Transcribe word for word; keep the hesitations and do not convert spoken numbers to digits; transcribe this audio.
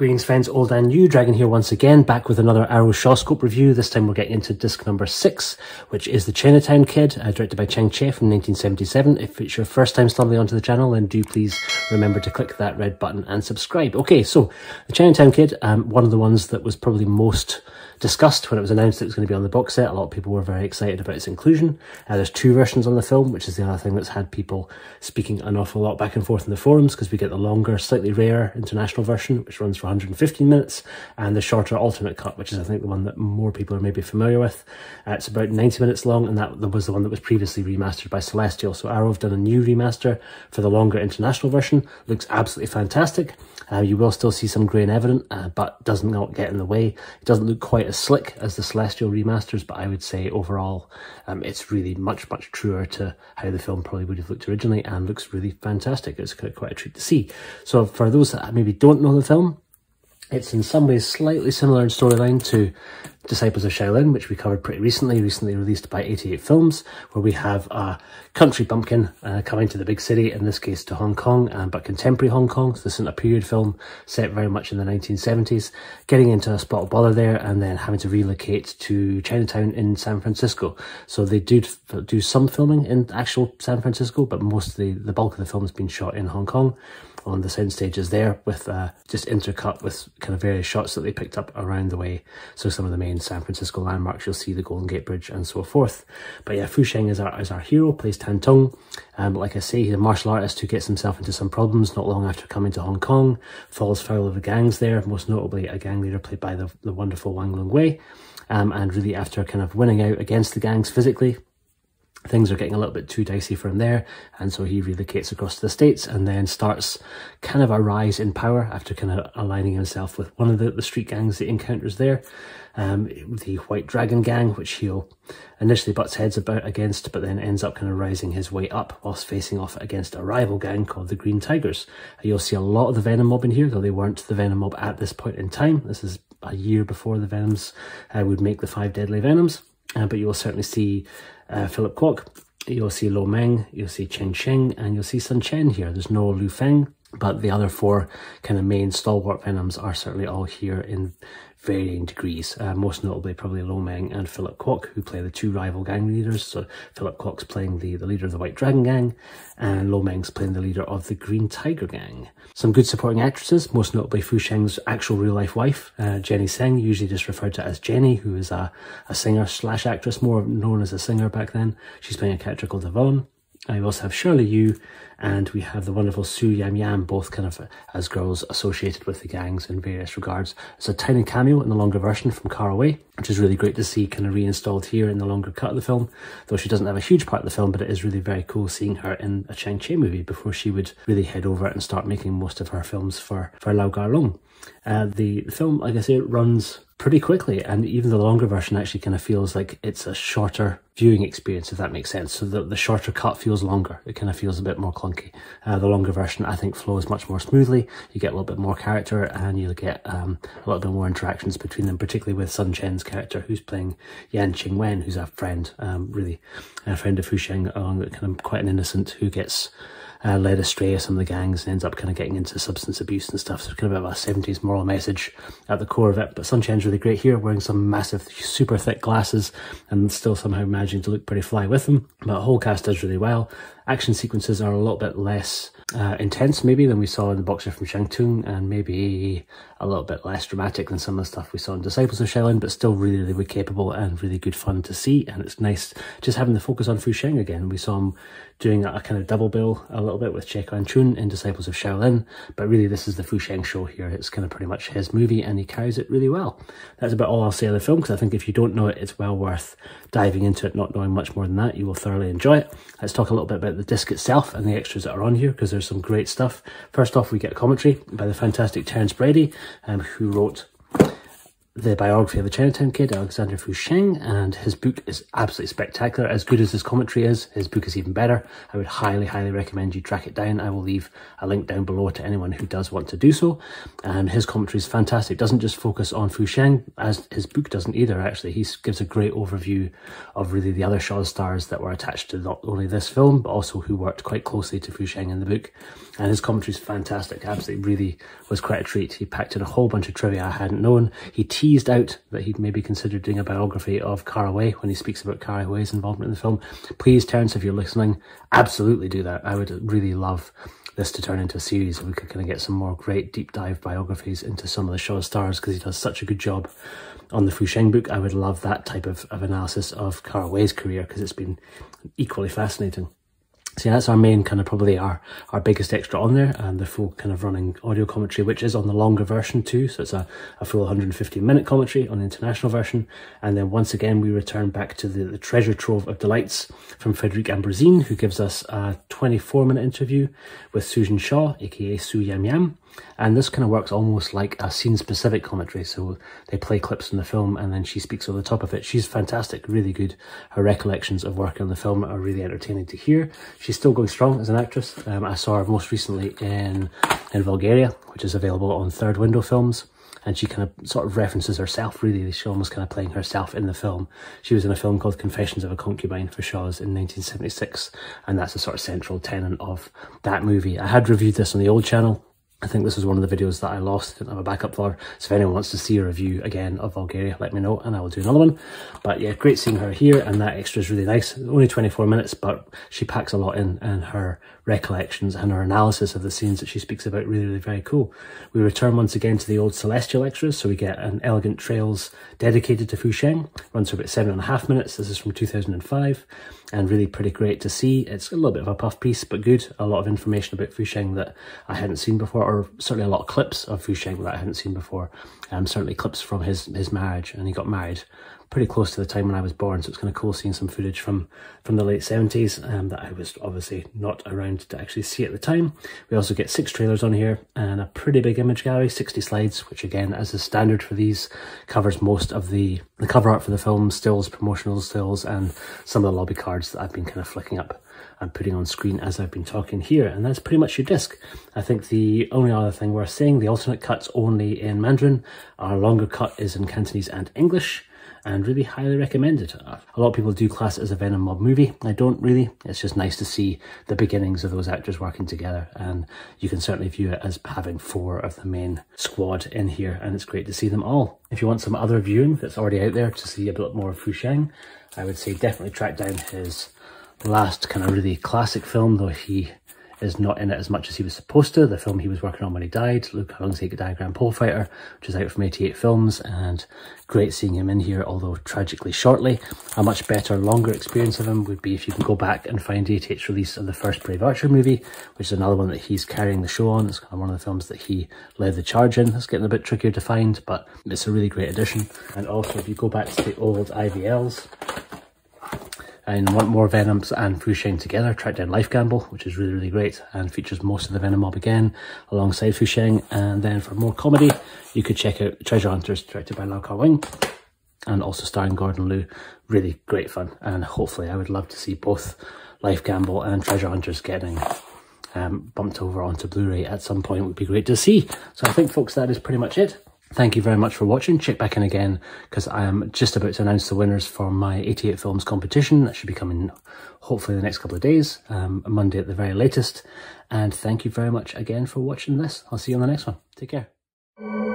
Greetings friends, old and new, Dragon here once again, back with another Arrow Shawscope review. This time we're getting into disc number six, which is The Chinatown Kid, uh, directed by Chang Cheh from nineteen seventy-seven. If it's your first time stumbling onto the channel, then do please remember to click that red button and subscribe. Okay, so The Chinatown Kid, um, one of the ones that was probably most discussed when it was announced that it was going to be on the box set. A lot of people were very excited about its inclusion. Uh, there's two versions on the film, which is the other thing that's had people speaking an awful lot back and forth in the forums, because we get the longer, slightly rarer international version, which runs for one hundred fifteen minutes, and the shorter alternate cut, which is I think the one that more people are maybe familiar with. Uh, it's about ninety minutes long, and that was the one that was previously remastered by Celestial. So Arrow have done a new remaster for the longer international version. Looks absolutely fantastic. Uh, you will still see some grain evident, uh, but does not get in the way. It doesn't look quite as slick as the Celestial remasters, but I would say overall um, it's really much, much truer to how the film probably would have looked originally, and looks really fantastic. It's quite a treat to see. So for those that maybe don't know the film, it's in some ways slightly similar in storyline to Disciples of Shaolin, which we covered pretty recently, recently released by eighty-eight Films, where we have a country bumpkin uh, coming to the big city, in this case to Hong Kong, um, but contemporary Hong Kong. So this isn't a period film set very much in the nineteen seventies, getting into a spot of bother there and then having to relocate to Chinatown in San Francisco. So they do do some filming in actual San Francisco, but mostly the bulk of the film has been shot in Hong Kong on the sound stages there, with uh, just intercut with kind of various shots that they picked up around the way. So some of the main San Francisco landmarks, you'll see the Golden Gate Bridge and so forth. But yeah, Fu Sheng is our, is our hero, plays Tan Tung. Um, like I say, he's a martial artist who gets himself into some problems not long after coming to Hong Kong, falls foul of the gangs there, most notably a gang leader played by the, the wonderful Wang Lung Wei. Um, and really after kind of winning out against the gangs physically, things are getting a little bit too dicey for him there, and so he relocates across to the States and then starts kind of a rise in power after kind of aligning himself with one of the, the street gangs that he encounters there, um, the White Dragon Gang, which he'll initially butts heads about against, but then ends up kind of rising his way up whilst facing off against a rival gang called the Green Tigers. You'll see a lot of the Venom Mob in here, though they weren't the Venom Mob at this point in time. This is a year before the Venoms uh, would make the Five Deadly Venoms. Uh, but you will certainly see uh, Philip Kwok, you'll see Lo Meng, you'll see Chang Sheng, and you'll see Sun Chien here. There's no Lu Feng, but the other four kind of main stalwart Venoms are certainly all here in varying degrees, uh, most notably probably Lo Meng and Philip Kwok, who play the two rival gang leaders. So Philip Kwok's playing the, the leader of the White Dragon Gang, and Lo Meng's playing the leader of the Green Tiger Gang. Some good supporting actresses, most notably Fu Sheng's actual real-life wife, uh, Jenny Tseng, usually just referred to as Jenny, who is a, a singer-slash-actress, more known as a singer back then. She's playing a character called Yvonne. Uh, we also have Shirley Yu, and we have the wonderful Sue Yam Yam, both kind of uh, as girls associated with the gangs in various regards. It's a tiny cameo in the longer version from Kara Wei, which is really great to see kind of reinstalled here in the longer cut of the film, though she doesn't have a huge part of the film, but it is really very cool seeing her in a Chang Cheh movie before she would really head over and start making most of her films for, for Lau Kar Leung. Uh, the film, like I say, it runs pretty quickly, and even the longer version actually kind of feels like it's a shorter viewing experience, if that makes sense. So the, the shorter cut feels longer, it kind of feels a bit more clunky. Uh, the longer version I think flows much more smoothly, you get a little bit more character, and you'll get um, a little bit more interactions between them, particularly with Sun Chien's character, who's playing Yan Qingwen, who's a friend, um, really a friend of Fu Sheng, along with kind of quite an innocent who gets Uh, led astray of some of the gangs and ends up kind of getting into substance abuse and stuff. So it's kind of a seventies moral message at the core of it. But Sun Chien's really great here, wearing some massive, super thick glasses and still somehow managing to look pretty fly with them. But the whole cast does really well. Action sequences are a little bit less uh, intense maybe than we saw in The Boxer from Shang-Tung, and maybe a little bit less dramatic than some of the stuff we saw in Disciples of Shaolin, but still really, really capable and really good fun to see. And it's nice just having the focus on Fu Sheng again. We saw him doing a, a kind of double bill a little bit with Che Kuan Chun in Disciples of Shaolin, but really this is the Fu Sheng show here. It's kind of pretty much his movie, and he carries it really well. That's about all I'll say on the film, because I think if you don't know it, it's well worth diving into it, not knowing much more than that. You will thoroughly enjoy it. Let's talk a little bit about the disc itself and the extras that are on here, because there's some great stuff. First off, we get commentary by the fantastic Terrence Brady, um, who wrote the biography of the Chinatown Kid, Alexander Fu Sheng, and his book is absolutely spectacular. As good as his commentary is, his book is even better. I would highly, highly recommend you track it down. I will leave a link down below to anyone who does want to do so. And his commentary is fantastic. It doesn't just focus on Fu Sheng, as his book doesn't either, actually. He gives a great overview of really the other Shaw stars that were attached to not only this film, but also who worked quite closely to Fu Sheng in the book. And his commentary is fantastic. Absolutely really was quite a treat. He packed in a whole bunch of trivia I hadn't known. He teased out that he'd maybe considered doing a biography of Kara Wei when he speaks about Kara Wei's involvement in the film. Please, Terence, if you're listening, absolutely do that. I would really love this to turn into a series if we could kind of get some more great deep dive biographies into some of the Shaw stars, because he does such a good job on the Fu Sheng book. I would love that type of, of analysis of Kara Wei's career, because it's been equally fascinating. So yeah, that's our main kind of probably our, our biggest extra on there, and the full kind of running audio commentary, which is on the longer version too. So it's a, a full one hundred fifteen minute commentary on the international version. And then once again, we return back to the, the treasure trove of delights from Frederic Ambrosine, who gives us a twenty-four minute interview with Susan Shaw, aka Sue Yam Yam. And this kind of works almost like a scene-specific commentary. So they play clips from the film and then she speaks over the top of it. She's fantastic, really good. Her recollections of working on the film are really entertaining to hear. She's still going strong as an actress. Um, I saw her most recently in, in Vulgaria, which is available on Third Window Films. And she kind of sort of references herself, really. She's almost kind of playing herself in the film. She was in a film called Confessions of a Concubine for Shaw's in nineteen seventy-six. And that's the sort of central tenet of that movie. I had reviewed this on the old channel. I think this was one of the videos that I lost, didn't have a backup for. So if anyone wants to see a review again of Vulgaria, let me know and I will do another one. But yeah, great seeing her here, and that extra is really nice. Only twenty-four minutes, but she packs a lot in, and her recollections and her analysis of the scenes that she speaks about really, really very cool. We return once again to the old Celestial extras, so we get an elegant trails dedicated to Fu Sheng. Runs for about seven and a half minutes. This is from two thousand five, and really pretty great to see. It's a little bit of a puff piece, but good. A lot of information about Fu Sheng that I hadn't seen before, or certainly a lot of clips of Fu Sheng that I hadn't seen before. Um, certainly clips from his, his marriage, and he got married pretty close to the time when I was born, so it's kind of cool seeing some footage from, from the late seventies um, that I was obviously not around to actually see at the time. We also get six trailers on here and a pretty big image gallery, sixty slides, which again, as is standard for these, covers most of the, the cover art for the film, stills, promotional stills, and some of the lobby cards that I've been kind of flicking up and putting on screen as I've been talking here. And that's pretty much your disc. I think the only other thing worth saying, the alternate cut's only in Mandarin. Our longer cut is in Cantonese and English, and really highly recommended. A lot of people do class it as a Venom Mob movie. I don't really. It's just nice to see the beginnings of those actors working together, and you can certainly view it as having four of the main squad in here, and it's great to see them all. If you want some other viewing that's already out there to see a bit more of Fu Sheng, I would say definitely track down his last kind of really classic film, though he is not in it as much as he was supposed to. The film he was working on when he died, Lo Kar Leung's eight Diagram Pole Fighter, which is out from eighty-eight Films, and great seeing him in here, although tragically shortly. A much better, longer experience of him would be if you can go back and find eighty-eight's release of the first Brave Archer movie, which is another one that he's carrying the show on. It's kind of one of the films that he led the charge in. It's getting a bit trickier to find, but it's a really great addition. And also, if you go back to the old I V Ls, and want more Venoms and Fu Sheng together, track down Life Gamble, which is really, really great, and features most of the Venom Mob again, alongside Fu Sheng. And then for more comedy, you could check out Treasure Hunters, directed by Lau Kar Leung, and also starring Gordon Liu. Really great fun, and hopefully I would love to see both Life Gamble and Treasure Hunters getting um, bumped over onto Blu-ray at some point. It would be great to see. So I think, folks, that is pretty much it. Thank you very much for watching. Check back in again, because I am just about to announce the winners for my eighty-eight Films competition. That should be coming hopefully the next couple of days, um, Monday at the very latest. And thank you very much again for watching this. I'll see you on the next one. Take care.